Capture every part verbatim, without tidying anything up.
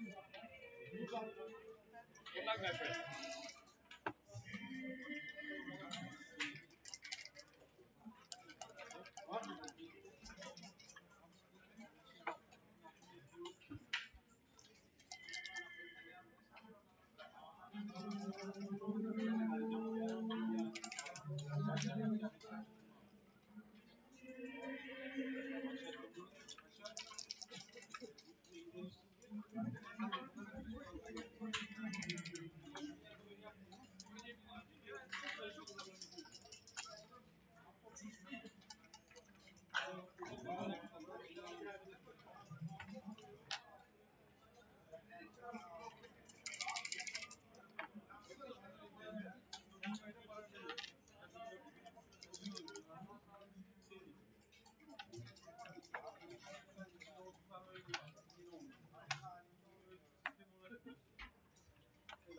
Good luck, my friend.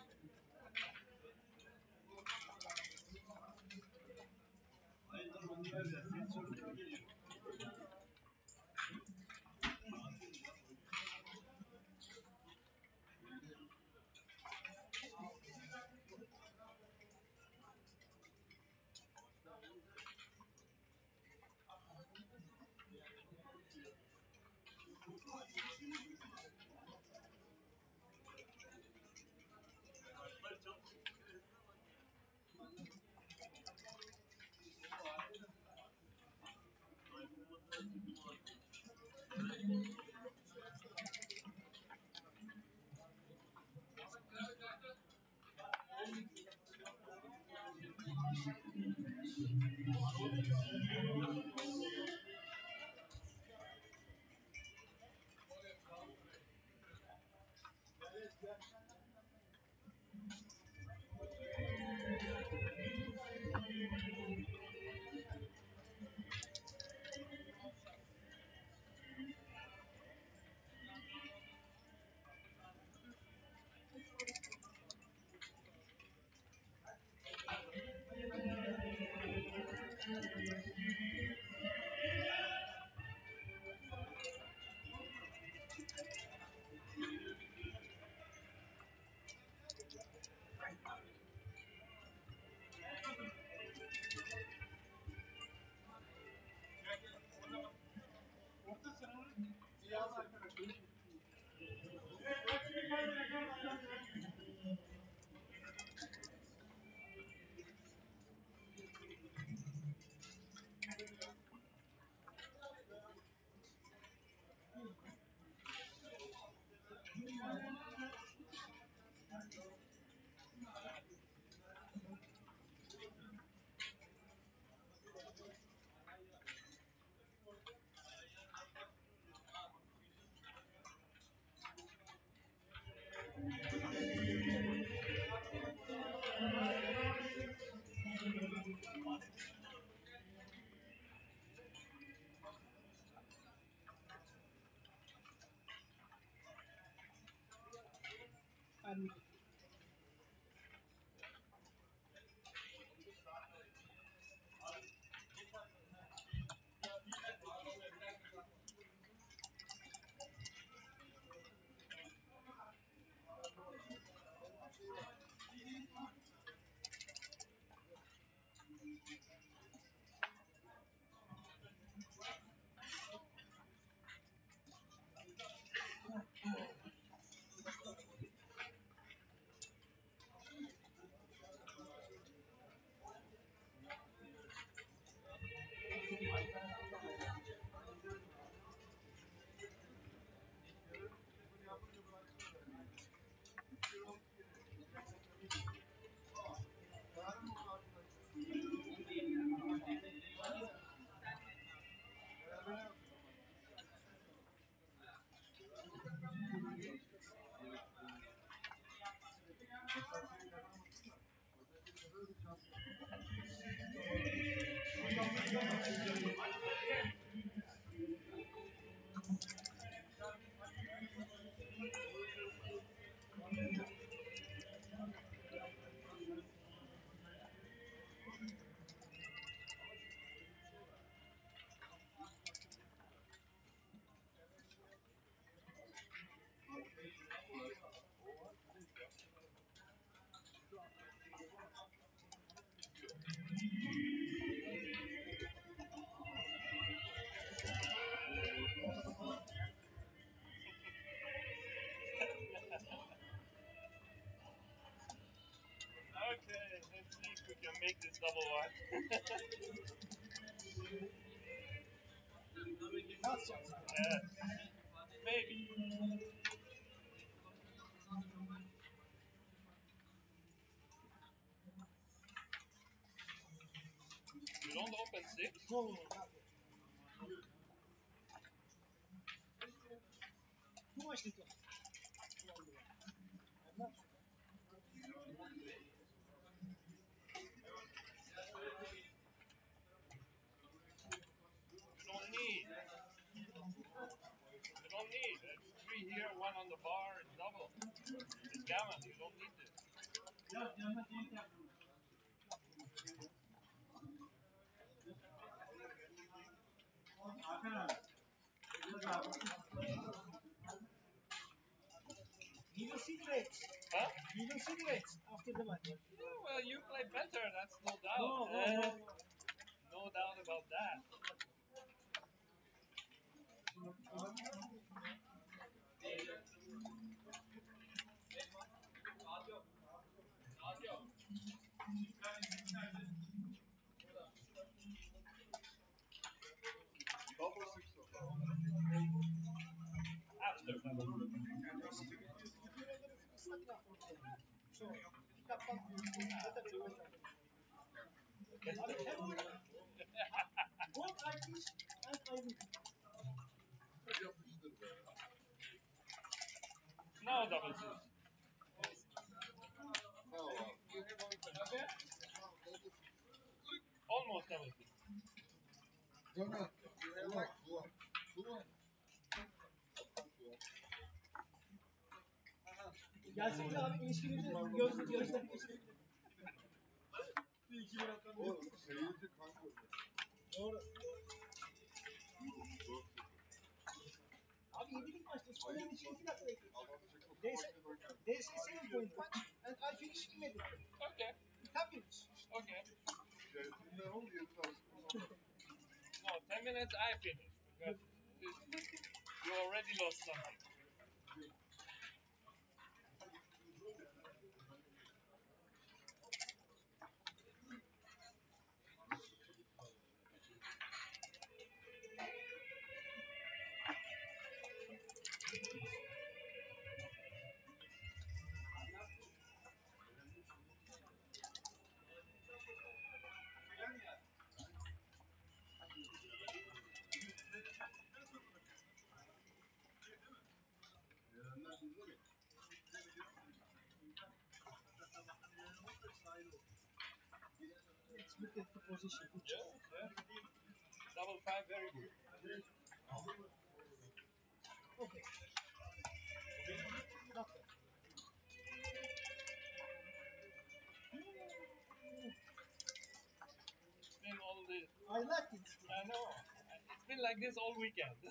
Thank you. Make this double one. Yes. Maybe. You don't open six? No, not yet. Too much liquor. Gammon, you don't need this. Yeah, yeah, yeah. You will see greats. Huh? You will see greats after the match. Yeah, well, you play better, that's no doubt. No, no, no. Uh, no doubt about that. Now double six. Almost double six. Gelsin de abi ilişkimizi göz göster ilişkimizi. Bir iki bırakalım. Doğru. Doğru. Abi yedilik maçta skorerin için iki dakika bekledim. D S S'nin boyundu. And I finish immediately. Okay. It happens. Okay. No, ten minutes I finish. Because you already lost something. Look at the position. Yeah, yeah. Double five, very good. Okay. Nothing. It's been all this. I like it. I know. It's been like this all weekend. I know.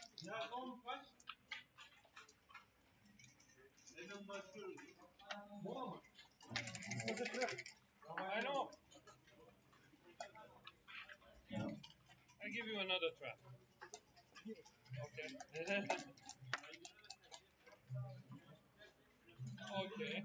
I'll give you another trap. Okay. Okay.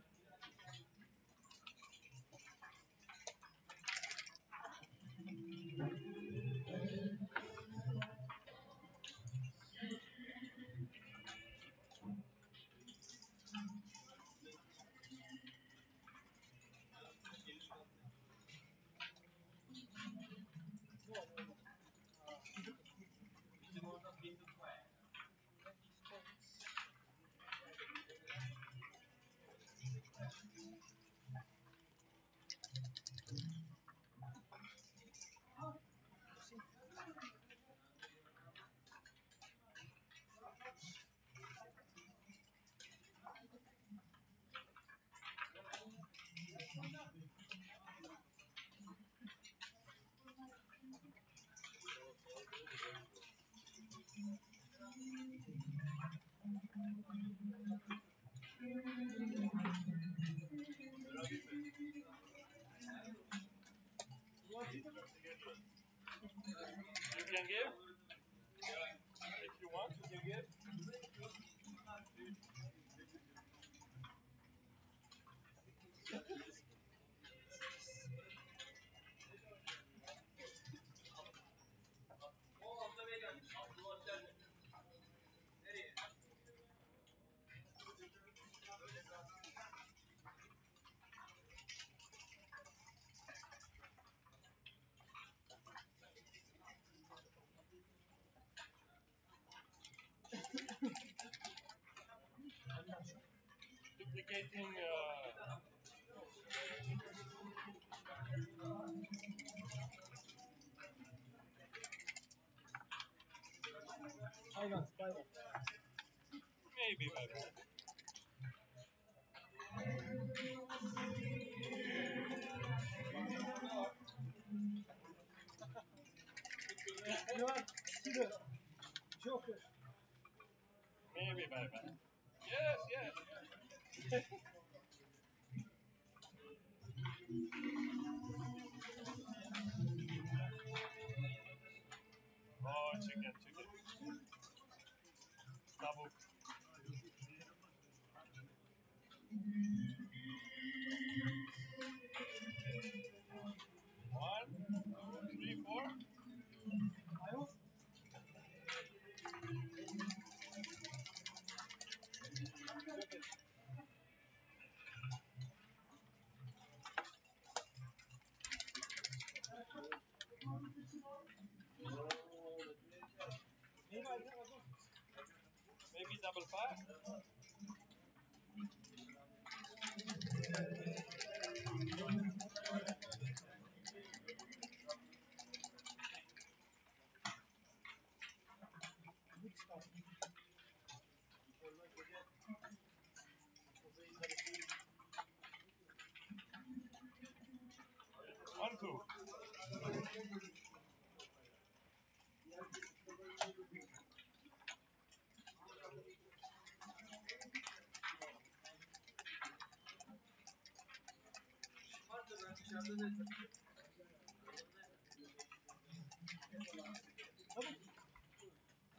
Duplicating uh I got spider. Maybe better. Maybe better. Yes, yes. yes. Oh, chicken, chicken. Double. One, two, three, four. Maybe double five. One, two.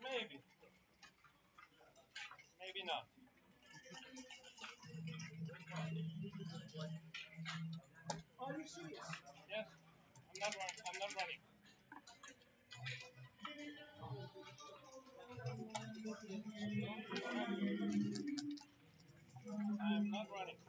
Maybe. Maybe not. Are you serious? Yes. I'm not running. I'm not running. I'm not running.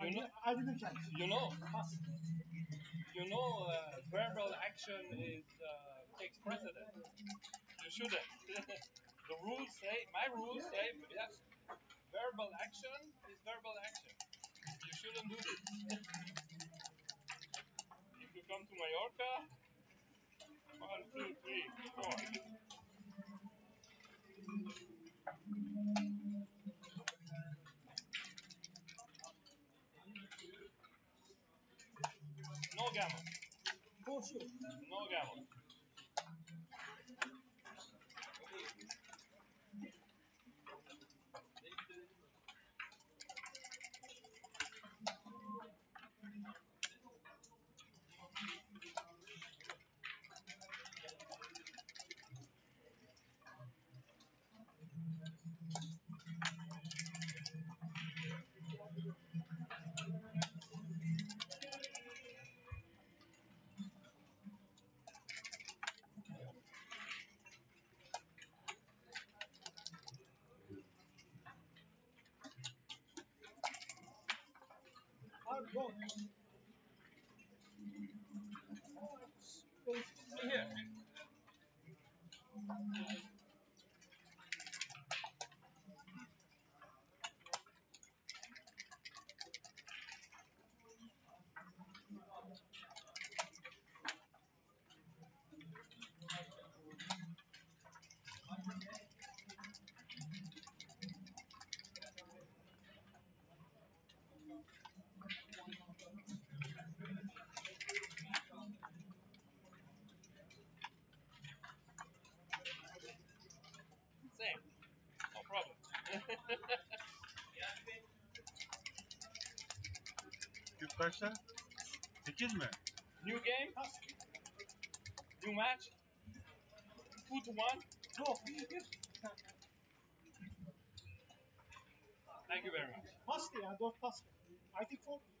You know, I didn't catch. You know, you know, uh, verbal action is uh, takes precedence. you shouldn't. The rules say, my rules say, yes, verbal action is verbal action. You shouldn't do this. If you come to Mallorca, one, two, three, four. No gammon. No gammon. Go. See here. Kaçta? sekiz mi? New game? New match? two to one? No. Thank you very much. Pasta ya, dört pasta. I think four.